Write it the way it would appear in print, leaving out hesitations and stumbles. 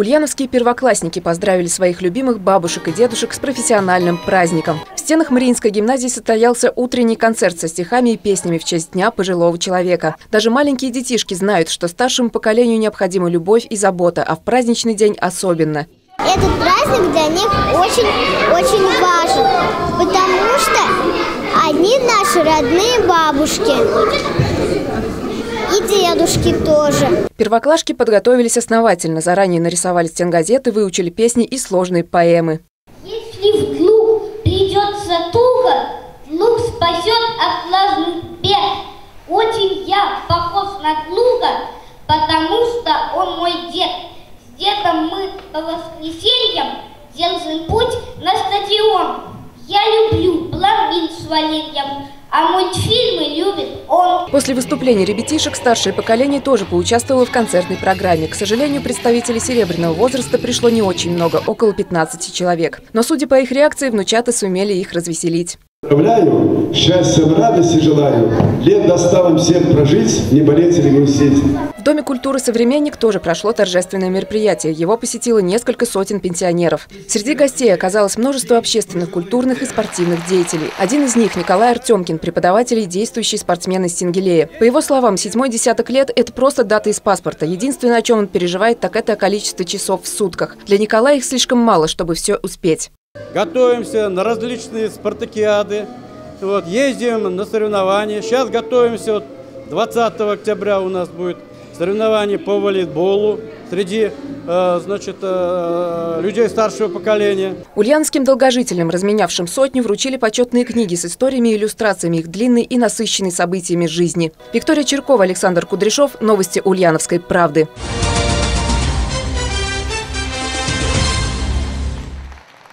Ульяновские первоклассники поздравили своих любимых бабушек и дедушек с профессиональным праздником. В стенах Мариинской гимназии состоялся утренний концерт со стихами и песнями в честь Дня пожилого человека. Даже маленькие детишки знают, что старшему поколению необходима любовь и забота, а в праздничный день особенно. Этот праздник для них очень-очень важен, потому что они наши родные бабушки. И дедушки тоже. Первоклашки подготовились основательно. Заранее нарисовали стенгазеты, выучили песни и сложные поэмы. Если вдруг придется туго, внук спасет от разных бед. Очень я похож на внука, потому что он мой дед. С дедом мы по воскресеньям держим путь на стадион. Я люблю пломбин с вареньем, а мультфильмы любит он. После выступления ребятишек старшее поколение тоже поучаствовало в концертной программе. К сожалению, представителей серебряного возраста пришло не очень много, около 15 человек. Но, судя по их реакции, внучата сумели их развеселить. Поздравляю, счастьем, радости желаю, лет до 100 вам всем прожить, не болеть или грустить. В Доме культуры «Современник» тоже прошло торжественное мероприятие. Его посетило несколько сотен пенсионеров. Среди гостей оказалось множество общественных, культурных и спортивных деятелей. Один из них – Николай Артемкин, преподаватель и действующий спортсмен из Сенгелея. По его словам, седьмой десяток лет – это просто дата из паспорта. Единственное, о чем он переживает, так это количество часов в сутках. Для Николая их слишком мало, чтобы все успеть. Готовимся на различные спартакиады, ездим на соревнования. Сейчас готовимся, 20 октября у нас будет соревнование по волейболу среди людей старшего поколения. Ульяновским долгожителям, разменявшим сотню, вручили почетные книги с историями и иллюстрациями их длинной и насыщенной событиями жизни. Виктория Черкова, Александр Кудряшов. Новости Ульяновской правды.